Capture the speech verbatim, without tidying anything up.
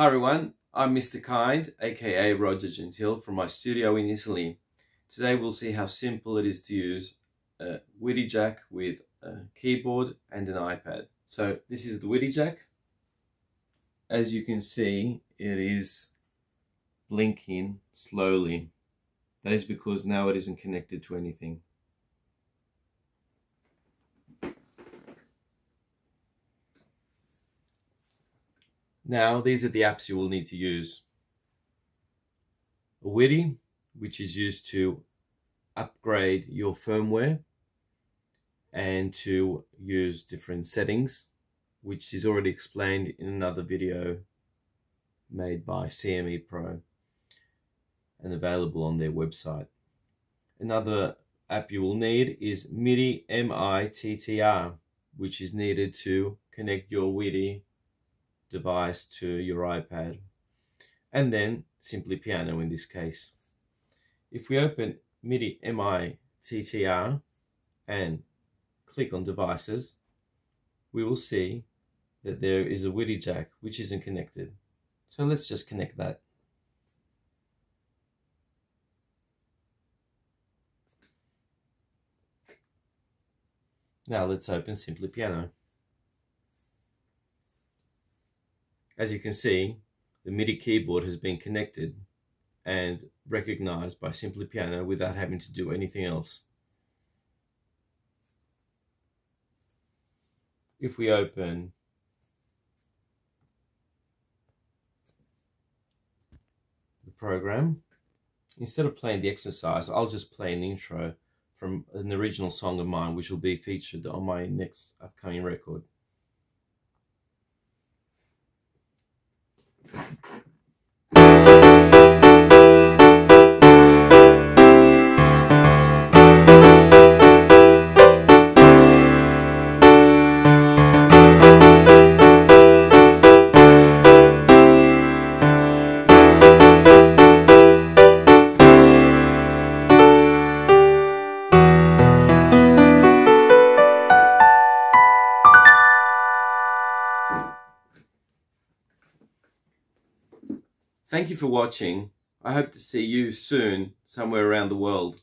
Hi everyone, I'm Mister Kind, aka Roger Gentile, from my studio in Italy. Today we'll see how simple it is to use a WIDI Jack with a keyboard and an iPad. So this is the WIDI Jack. As you can see, it is blinking slowly. That is because now it isn't connected to anything. Now, these are the apps you will need to use. A WIDI, which is used to upgrade your firmware and to use different settings, which is already explained in another video made by C M E Pro and available on their website. Another app you will need is midimittr, which is needed to connect your WIDI device to your iPad, and then Simply Piano in this case. If we open midimittr and click on devices, we will see that there is a WIDI Jack which isn't connected. So let's just connect that. Now let's open Simply Piano. As you can see, the MIDI keyboard has been connected and recognized by Simply Piano without having to do anything else. If we open the program, instead of playing the exercise, I'll just play an intro from an original song of mine, which will be featured on my next upcoming record. Thank you for watching. I hope to see you soon somewhere around the world.